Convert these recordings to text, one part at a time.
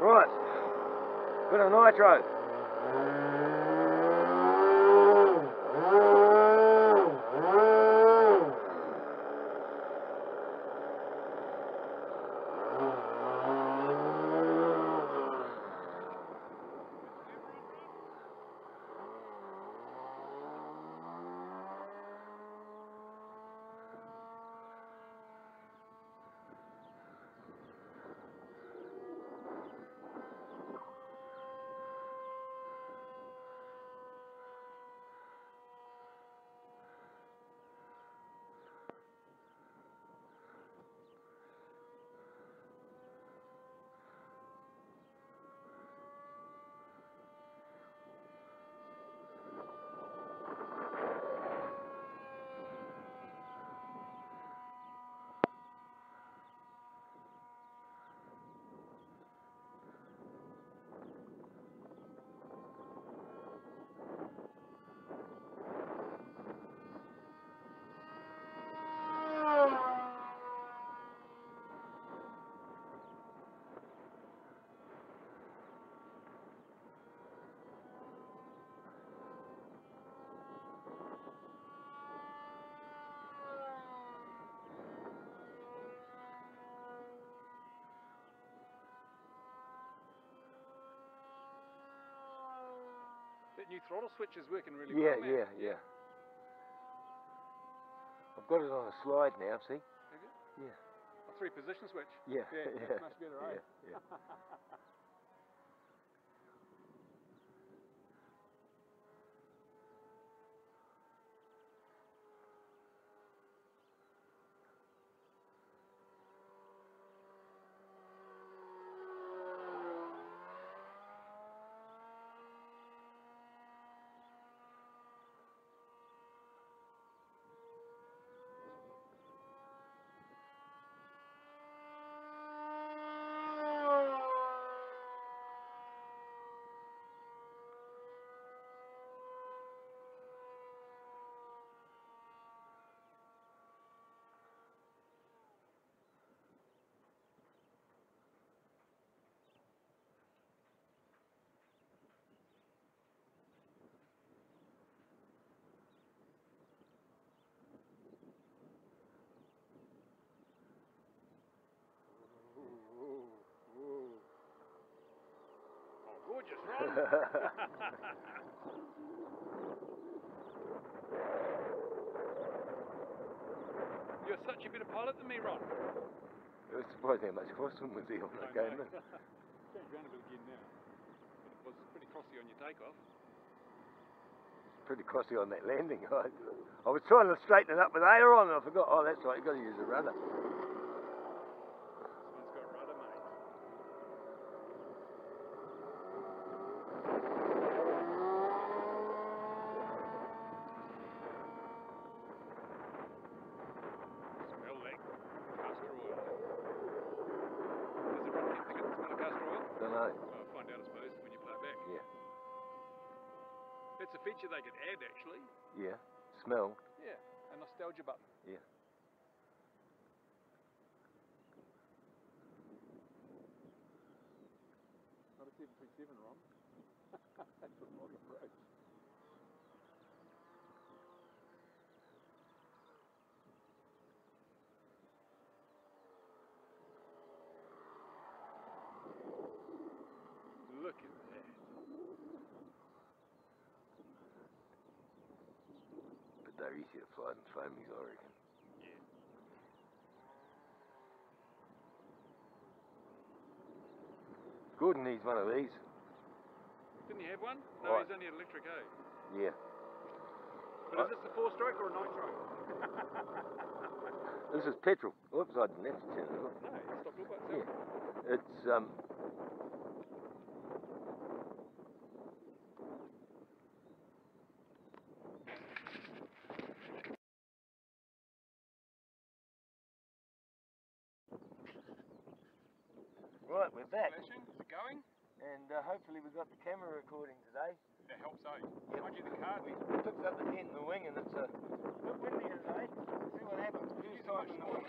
Right. Bit of nitro. That new throttle switch is working really well, man. Yeah. I've got it on a slide now, see? Have you? Yeah. A three-position switch? Yeah. That's much better, right? Yeah. Gorgeous, Ron. You're such a better pilot than me, Ron. It was surprising how much custom was he on that game. Change round a bit again now. It was pretty crossy on your takeoff. Pretty crossy on that landing. I was trying to straighten it up with Aeron and I forgot. Oh, that's right. You've got to use a rudder. It's a feature they could add, actually. Yeah. Smell. Yeah. A nostalgia button. Yeah. Not a 737, Ron. That's a modern approach. Look at that. They're easier to fly than foamies, I reckon. Yeah. Gordon needs one of these. Didn't he have one? No, right. He's only an electric, eh? Yeah. But is this the four-stroke or a nitro? This is petrol. Oops, I didn't have to turn it off. No, it stopped all by itself. Yeah. It's, Right, we're back. Flashing, is it going? And hopefully we got the camera recording today. That helps, eh? Yeah. Mind you, the car, we picked up the dent in the wing and it's a bit windy today. See what happens. First time in the wind,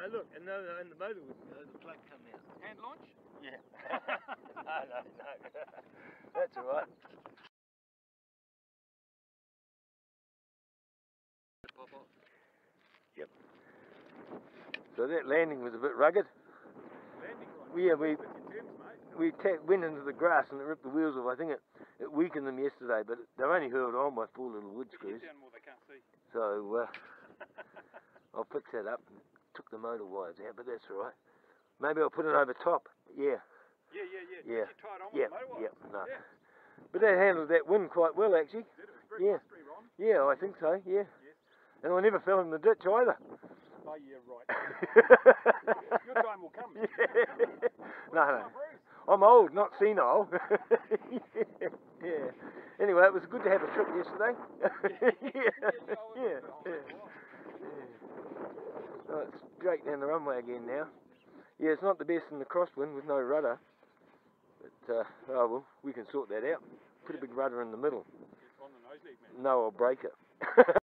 No, look, and then the motor would, the plug come out. Hand launch? Yeah. No. That's all right. Pop off. Yep. So that landing was a bit rugged. Landing right? Yeah, we went into the grass and it ripped the wheels off. I think it weakened them yesterday, but they're only hurled on by four little wood screws. So I'll fix that up. And took the motor wires out, but that's all right. Maybe I'll put it over top. Yeah. Yeah. Did you try it on with the motor wires? Yeah. No. Yeah. But that handled that wind quite well, actually. Did it? Very mystery, Ron. Yeah, I think so. Yeah. Yes. And I never fell in the ditch either. Oh, yeah, right. Your time will come. Yeah. No. I'm old, not senile. Yeah. Anyway, it was good to have a trip yesterday. Yeah. Oh, it's straight down the runway again now. Yeah, it's not the best in the crosswind with no rudder. But, oh well, we can sort that out. Put a big rudder in the middle. No, I'll break it.